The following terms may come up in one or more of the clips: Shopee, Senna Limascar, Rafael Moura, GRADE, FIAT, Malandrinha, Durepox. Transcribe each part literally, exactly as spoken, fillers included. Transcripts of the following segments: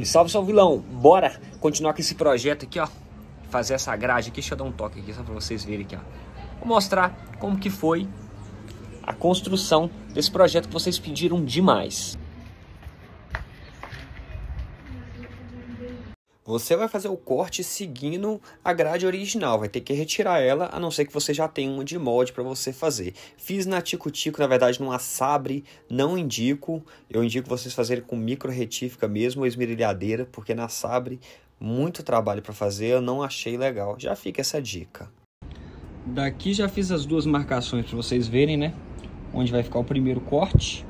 E salve, salve, vilão. Bora continuar com esse projeto aqui, ó. Fazer essa grade aqui. Deixa eu dar um toque aqui só pra vocês verem aqui, ó. Vou mostrar como que foi a construção desse projeto que vocês pediram demais. Você vai fazer o corte seguindo a grade original, vai ter que retirar ela, a não ser que você já tenha uma de molde para você fazer. Fiz na Tico Tico, na verdade numa Sabre, não indico, eu indico vocês fazerem com micro retífica mesmo ou esmerilhadeira, porque na Sabre muito trabalho para fazer, eu não achei legal. Já fica essa dica. Daqui já fiz as duas marcações para vocês verem, né? Onde vai ficar o primeiro corte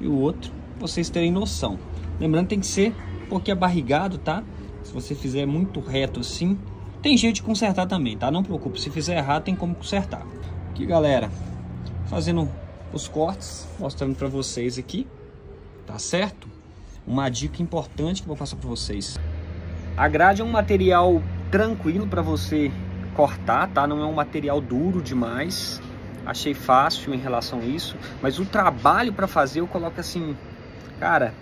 e o outro, vocês terem noção. Lembrando, tem que ser um pouquinho abarrigado, tá? Se você fizer muito reto assim, tem jeito de consertar também, tá? Não preocupe, se fizer errado tem como consertar. Aqui, galera, fazendo os cortes, mostrando pra vocês aqui, tá certo? Uma dica importante que eu vou passar pra vocês. A grade é um material tranquilo pra você cortar, tá? Não é um material duro demais. Achei fácil em relação a isso, mas o trabalho pra fazer eu coloco assim, cara,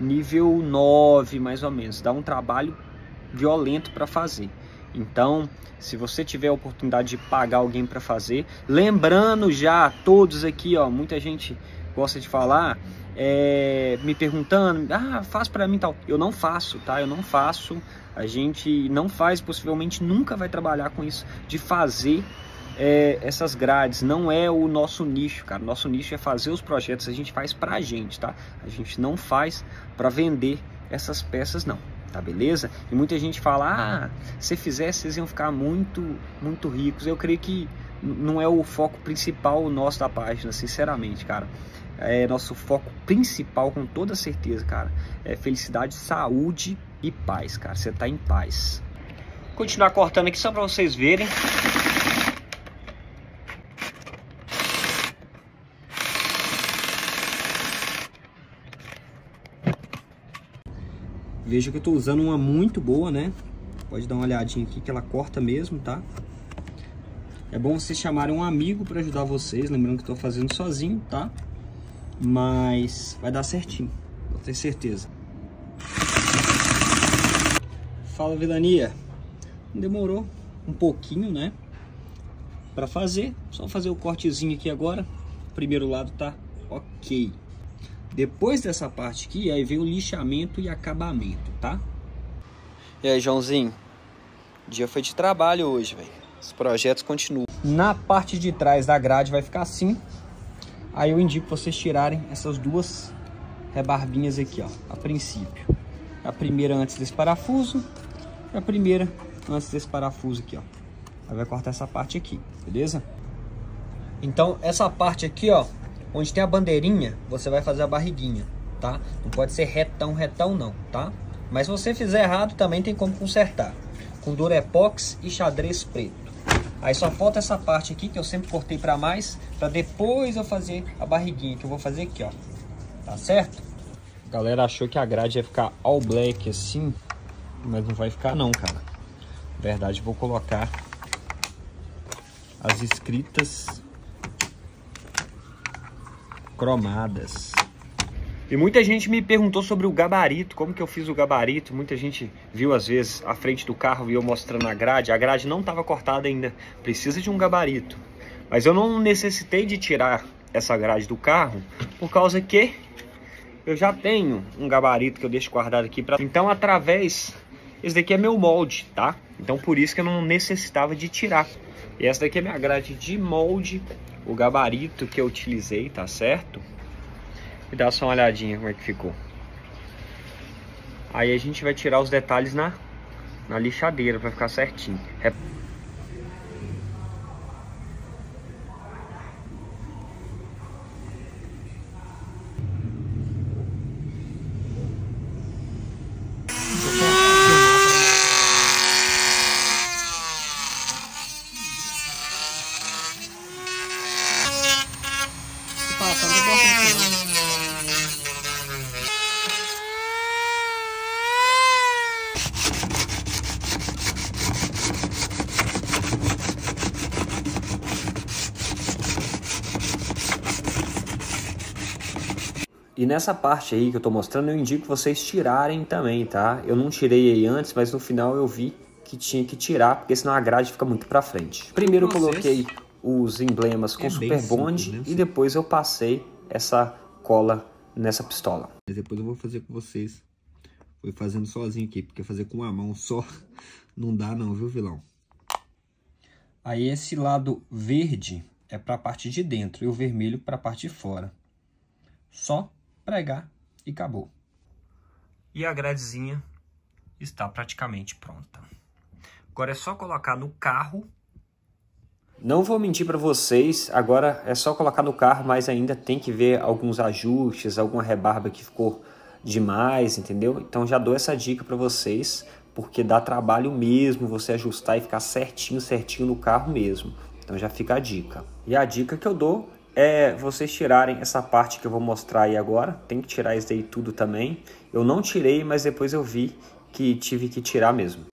nível nove, mais ou menos. Dá um trabalho violento para fazer. Então, se você tiver a oportunidade de pagar alguém para fazer, lembrando já todos aqui, ó, muita gente gosta de falar, é, me perguntando, ah, faz para mim tal. Eu não faço, tá? Eu não faço. A gente não faz, possivelmente nunca vai trabalhar com isso de fazer É, essas grades, não é o nosso nicho, cara. Nosso nicho é fazer os projetos, a gente faz pra gente, tá? A gente não faz pra vender essas peças, não, tá, beleza? E muita gente fala, ah, se fizesse, vocês iam ficar muito, muito ricos. Eu creio que não é o foco principal nosso da página, sinceramente, cara. É nosso foco principal, com toda certeza, cara, é felicidade, saúde e paz, cara. Você tá em paz. Vou continuar cortando aqui só pra vocês verem. Veja que eu tô usando uma muito boa, né? Pode dar uma olhadinha aqui que ela corta mesmo, tá? É bom vocês chamarem um amigo para ajudar vocês. Lembrando que eu tô fazendo sozinho, tá? Mas vai dar certinho, eu tenho certeza. Fala, vilania. Demorou um pouquinho, né? Para fazer. Só fazer o cortezinho aqui agora. O primeiro lado tá ok. Depois dessa parte aqui, aí vem o lixamento e acabamento, tá? E aí, Joãozinho? O dia foi de trabalho hoje, velho. Os projetos continuam. Na parte de trás da grade vai ficar assim. Aí eu indico vocês tirarem essas duas rebarbinhas aqui, ó. A princípio. A primeira antes desse parafuso. E a primeira antes desse parafuso aqui, ó. Aí vai cortar essa parte aqui, beleza? Então, essa parte aqui, ó, onde tem a bandeirinha, você vai fazer a barriguinha, tá? Não pode ser retão, retão não, tá? Mas se você fizer errado, também tem como consertar. Com durepox e xadrez preto. Aí só falta essa parte aqui, que eu sempre cortei pra mais, pra depois eu fazer a barriguinha, que eu vou fazer aqui, ó. Tá certo? A galera achou que a grade ia ficar all black assim, mas não vai ficar não, cara. Na verdade, vou colocar as escritas cromadas. E muita gente me perguntou sobre o gabarito, como que eu fiz o gabarito. Muita gente viu às vezes a frente do carro e eu mostrando a grade. A grade não estava cortada ainda, precisa de um gabarito. Mas eu não necessitei de tirar essa grade do carro, por causa que eu já tenho um gabarito que eu deixo guardado aqui pra... Então, através... Esse daqui é meu molde, tá? Então por isso que eu não necessitava de tirar. E essa daqui é minha grade de molde, o gabarito que eu utilizei, tá certo? E dá só uma olhadinha como é que ficou. Aí a gente vai tirar os detalhes na, na lixadeira pra ficar certinho. É... E nessa parte aí que eu tô mostrando, eu indico vocês tirarem também, tá? Eu não tirei aí antes, mas no final eu vi que tinha que tirar, porque senão a grade fica muito pra frente. Primeiro eu coloquei os emblemas com super bond e depois eu passei essa cola nessa pistola. Mas depois eu vou fazer com vocês. Foi fazendo sozinho aqui, porque fazer com uma mão só não dá não, viu, vilão? Aí esse lado verde é para a parte de dentro e o vermelho para a parte de fora. Só pregar e acabou. E a gradezinha está praticamente pronta. Agora é só colocar no carro. Não vou mentir para vocês, agora é só colocar no carro, mas ainda tem que ver alguns ajustes, alguma rebarba que ficou demais, entendeu? Então já dou essa dica para vocês, porque dá trabalho mesmo você ajustar e ficar certinho, certinho no carro mesmo. Então já fica a dica. E a dica que eu dou é vocês tirarem essa parte que eu vou mostrar aí agora. Tem que tirar isso daí tudo também. Eu não tirei, mas depois eu vi que tive que tirar mesmo.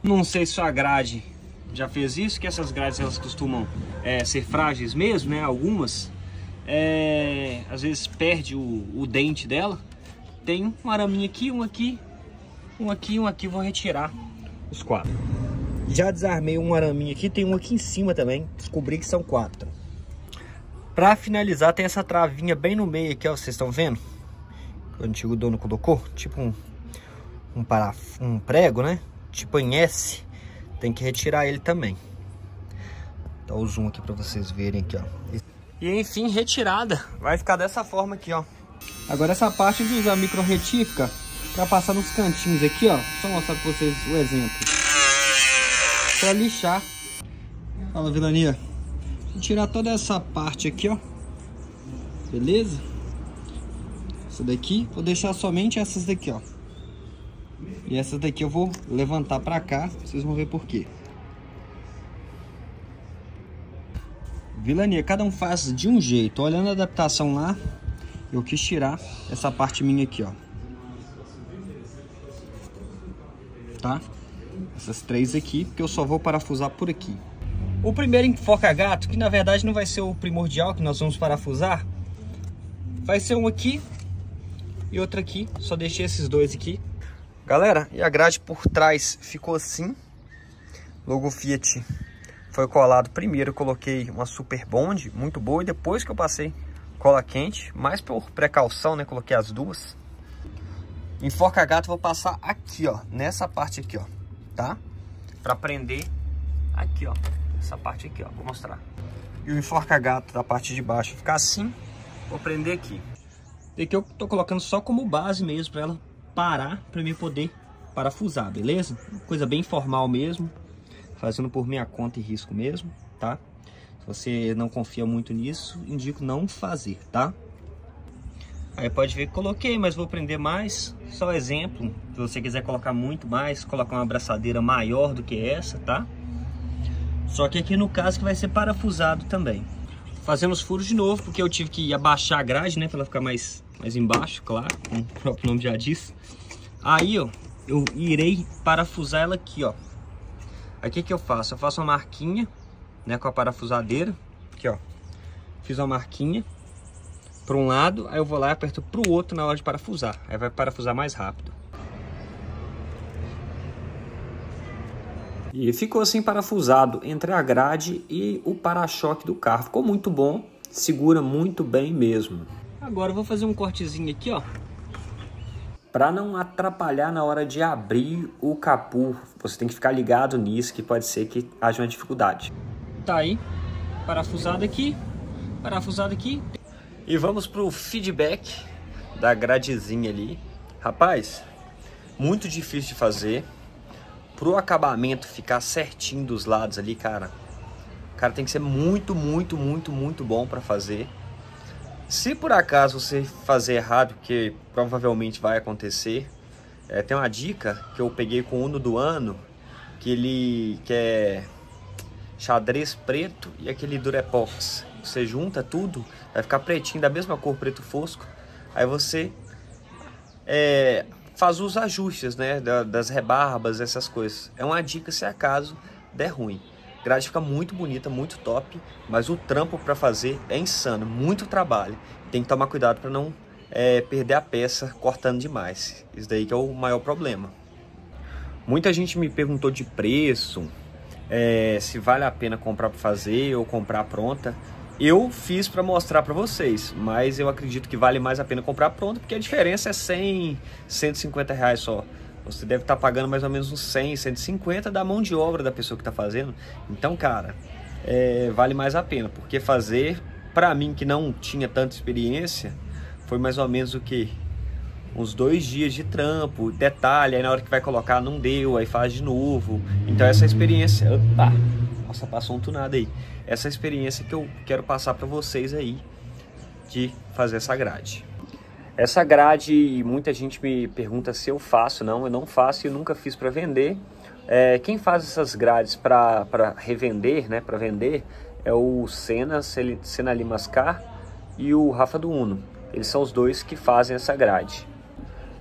Não sei se a grade já fez isso, que essas grades elas costumam é, ser frágeis mesmo, né? Algumas, é, às vezes perde o, o dente dela. Tem um araminho aqui, um aqui, um aqui, um aqui, vou retirar os quatro. Já desarmei um araminho aqui, tem um aqui em cima também, descobri que são quatro. Para finalizar tem essa travinha bem no meio aqui, ó, vocês estão vendo? O antigo dono colocou, tipo um, um, paraf... um prego, né? Tipo em S. Tem que retirar ele também. Dá o zoom aqui para vocês verem aqui, ó. E enfim, retirada. Vai ficar dessa forma aqui, ó. Agora essa parte de usar a micro retífica para passar nos cantinhos aqui, ó. Só mostrar para vocês o exemplo. Para lixar. Fala, vilania. Vou tirar toda essa parte aqui, ó. Beleza? Essa daqui, vou deixar somente essas daqui, ó. E essa daqui eu vou levantar pra cá, vocês vão ver por quê. Vilania, cada um faz de um jeito. Olhando a adaptação lá, eu quis tirar essa parte minha aqui, ó. Tá? Essas três aqui, porque eu só vou parafusar por aqui. O primeiro enforca-gato, que na verdade não vai ser o primordial que nós vamos parafusar, vai ser um aqui e outro aqui. Só deixei esses dois aqui. Galera, e a grade por trás ficou assim. Logo Fiat foi colado primeiro, eu coloquei uma super bond, muito boa, e depois que eu passei cola quente, mais por precaução, né, coloquei as duas. Enforca gato vou passar aqui, ó, nessa parte aqui, ó, tá? Para prender aqui, ó, essa parte aqui, ó, vou mostrar. E o enforca gato da parte de baixo ficar assim, vou prender aqui. E aqui eu tô colocando só como base mesmo para ela parar, para mim poder parafusar, beleza? Coisa bem informal mesmo, fazendo por minha conta e risco mesmo, tá? Se você não confia muito nisso, indico não fazer, tá? Aí pode ver que coloquei, mas vou prender mais, só exemplo. Se você quiser colocar muito mais, colocar uma abraçadeira maior do que essa, tá? Só que aqui no caso que vai ser parafusado também. Fazendo os furos de novo, porque eu tive que abaixar a grade, né? Para ela ficar mais, mais embaixo, claro, como o próprio nome já diz. Aí, ó, eu irei parafusar ela aqui, ó. Aqui que eu faço? Eu faço uma marquinha, né? Com a parafusadeira. Aqui, ó. Fiz uma marquinha para um lado, aí eu vou lá e aperto para o outro na hora de parafusar. Aí vai parafusar mais rápido. E ficou assim parafusado entre a grade e o para-choque do carro. Ficou muito bom, segura muito bem mesmo. Agora eu vou fazer um cortezinho aqui, ó. Para não atrapalhar na hora de abrir o capô, você tem que ficar ligado nisso, que pode ser que haja uma dificuldade. Tá aí, parafusado aqui, parafusado aqui. E vamos pro feedback da gradezinha ali. Rapaz, muito difícil de fazer. Pro acabamento ficar certinho dos lados ali, cara, cara tem que ser muito, muito, muito, muito bom para fazer. Se por acaso você fazer errado, que provavelmente vai acontecer, é, tem uma dica que eu peguei com o Uno do Ano, que ele que é xadrez preto e aquele durepox. Você junta tudo, vai ficar pretinho, da mesma cor, preto fosco. Aí você é, faz os ajustes, né, das rebarbas, essas coisas. É uma dica se acaso der ruim. Grade fica muito bonita, muito top, mas o trampo para fazer é insano, muito trabalho. Tem que tomar cuidado para não é, perder a peça cortando demais. Isso daí que é o maior problema. Muita gente me perguntou de preço, é, se vale a pena comprar para fazer ou comprar pronta. Eu fiz para mostrar para vocês, mas eu acredito que vale mais a pena comprar pronto, porque a diferença é cem, cento e cinquenta reais só. Você deve estar pagando mais ou menos uns cem, cento e cinquenta da mão de obra da pessoa que está fazendo. Então, cara, é, vale mais a pena, porque fazer, para mim que não tinha tanta experiência, foi mais ou menos o que? Uns dois dias de trampo, detalhe, aí na hora que vai colocar não deu, aí faz de novo. Então essa experiência... Opa! Nossa, passou um tunado aí. Essa experiência que eu quero passar para vocês aí, de fazer essa grade. Essa grade, muita gente me pergunta se eu faço. Não, eu não faço e nunca fiz para vender. É, quem faz essas grades para revender, né, para vender, é o Senna, Senna Limascar e o Rafa do Uno. Eles são os dois que fazem essa grade.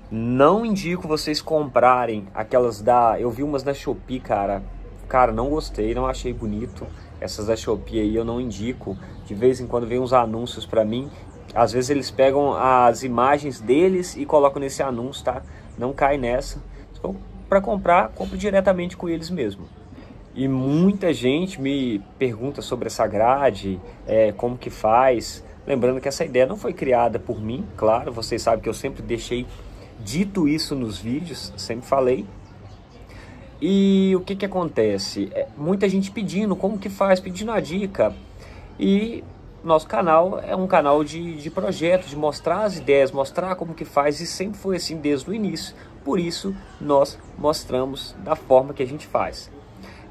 Não indico vocês comprarem aquelas da... Eu vi umas da Shopee, cara. Cara, não gostei, não achei bonito. Essas da Shopee aí eu não indico. De vez em quando vem uns anúncios pra mim. Às vezes eles pegam as imagens deles e colocam nesse anúncio, tá? Não cai nessa. Então, pra comprar, compre diretamente com eles mesmo. E muita gente me pergunta sobre essa grade, é, como que faz. Lembrando que essa ideia não foi criada por mim, claro. Vocês sabem que eu sempre deixei dito isso nos vídeos, sempre falei. E o que que acontece? É, muita gente pedindo, como que faz? Pedindo a dica. E nosso canal é um canal de, de projeto, de mostrar as ideias, mostrar como que faz. E sempre foi assim desde o início. Por isso, nós mostramos da forma que a gente faz.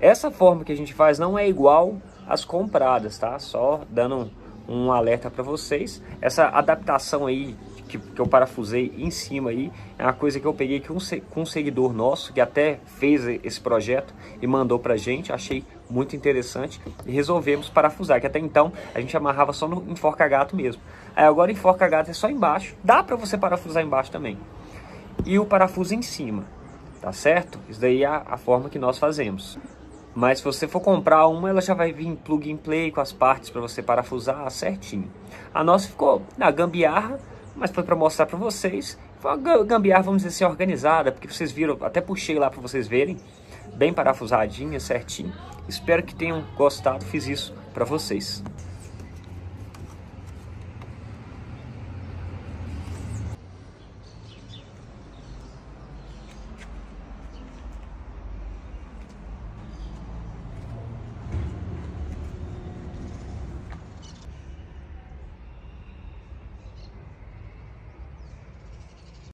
Essa forma que a gente faz não é igual às compradas, tá? Só dando um, um alerta para vocês. Essa adaptação aí Que, que eu parafusei em cima aí, é uma coisa que eu peguei com um, um seguidor nosso, que até fez esse projeto e mandou pra gente, achei muito interessante, e resolvemos parafusar, que até então a gente amarrava só no enforca-gato mesmo. Aí agora enforca-gato é só embaixo, dá pra você parafusar embaixo também, e o parafuso em cima, tá certo? Isso daí é a, a forma que nós fazemos. Mas se você for comprar uma, ela já vai vir em plug and play com as partes pra você parafusar certinho. A nossa ficou na gambiarra, mas foi para mostrar para vocês, foi uma gambiarra, vamos dizer assim, organizada, porque vocês viram, até puxei lá para vocês verem, bem parafusadinha, certinho. Espero que tenham gostado, fiz isso para vocês.